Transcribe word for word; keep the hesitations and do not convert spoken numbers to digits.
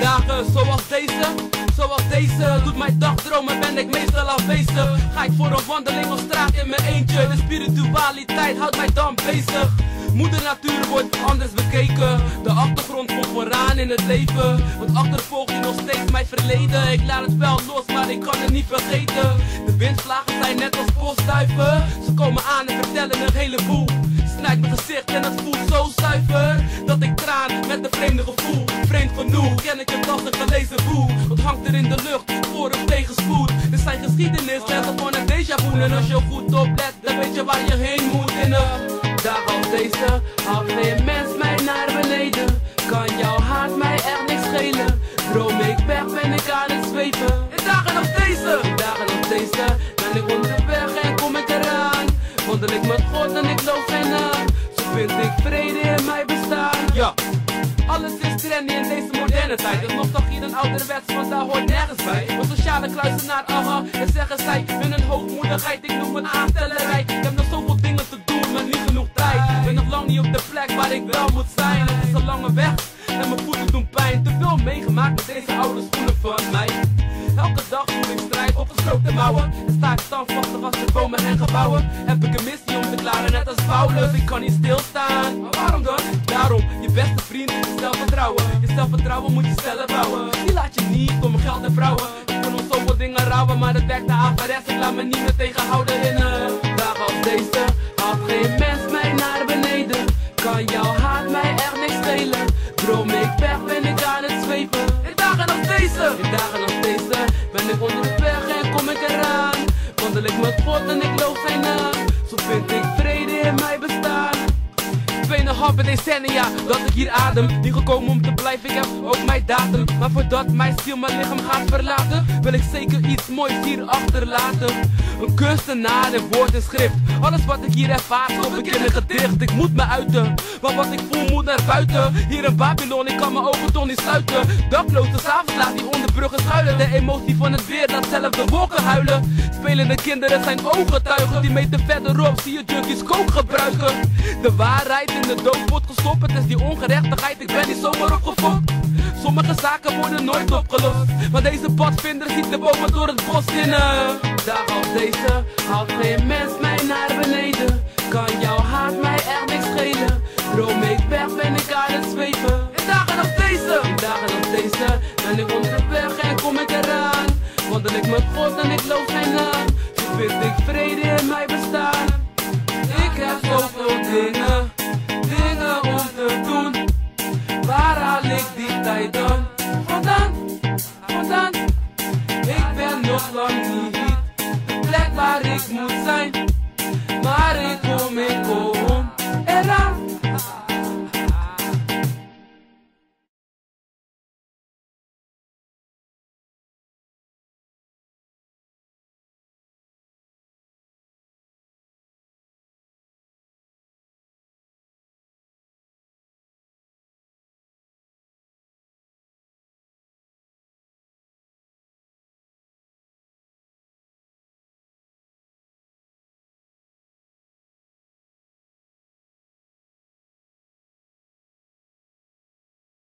Dagen zoals deze, zoals deze doet mijn dagdromen, ben ik meestal afwezig. Ga ik voor een wandeling op straat in mijn eentje. De spiritualiteit houdt mij dan bezig. Moeder natuur wordt anders bekeken. De achtergrond komt vooraan in het leven. Want achtervolgt nog steeds mijn verleden. Ik laat het wel los, maar ik kan het niet vergeten. De windvlagen zijn net als bosduiven. Ze komen aan en vertellen een heleboel. Snijdt mijn gezicht en het voelt zo zuiver, dat ik traan met een vreemde gevoel. Vreemd genoeg ken ik het als een gelezen boel. Wat hangt er in de lucht, voor of tegenspoed. Er zijn geschiedenis, net als van een déjà vu. En als je goed oplet, dan weet je waar je heen moet. In een dag als deze haalt geen mens mij naar beneden. Kan jouw haat mij echt niks schelen. Droom ik weg, ben ik aan het zweven. En dagen als deze, dagen als deze, ben ik onderweg en kom ik eraan. Wandel ik met God en ik loof geen naam. Zo vind ik vrede in mijn bestaan. Ja, alles is trendy in deze moderne tijd. Is nostalgie en ouderwets, want daar hoort nergens bij. Mijn sociale kluizenaar, aha, en zeggen zij hun een hoogmoedigheid, ik noem een aanstellerij. Ik heb nog zoveel dingen te doen, maar niet genoeg tijd. Ik ben nog lang niet op de plek waar ik wel moet zijn. Het is een lange weg en mijn voeten doen pijn. Te veel meegemaakt met deze oude schoenen van mij. Elke dag voel ik strijd op gesloten mouwen. En sta ik standvastig vast de bomen en gebouwen. Heb ik een missie om te klaren, net als Paulus. Ik kan niet stilstaan, maar waarom dan? Daarom, je beste vriend is zelfvertrouwen. Je zelfvertrouwen moet je zelf bouwen. Die laat je niet om geld en vrouwen. Ik kan ons zoveel dingen rouwen, maar het werkt de averechts. Ik laat me niet meer tegenhouden in een dag als deze. Haalt geen mens mij naar beneden. Kan jouw haat mij echt niks schelen. Droom ik weg, ben ik aan het zweven. In dagen als deze, in dagen als deze, ben ik onderweg en kom ik eraan. Wandel ik met God en ik loof zijn naam. Zo vind ik vrede in mijn bestaan. Tweeënhalve decennia dat ik hier adem. Niet gekomen om te blijven, ik heb ook mijn datum. Maar voordat mijn ziel mijn lichaam gaat verlaten, wil ik zeker iets moois hier achterlaten. Een kunstenaar in woord en schrift. Alles wat ik hier ervaar, stop ik in een gedicht. Ik moet me uiten, want wat ik voel moet naar buiten. Hier in Babylon, ik kan mijn ogen toch niet sluiten. Daklozen, s'avonds laat die onder bruggen schuilen. De emotie van het weer laat zelf de wolken huilen. Spelende kinderen zijn ooggetuigen. Die meter verderop zie je junkies coke gebruiken. De waarheid in de dood wordt gestopt. Het is die ongerechtigheid, ik ben niet zomaar opgefokt. Sommige zaken worden nooit opgelost. Maar deze padvinder ziet de bomen door het bos in. Dag als deze, haalt geen mens mij naar beneden. Kan jouw haat mij echt niks schelen. Droom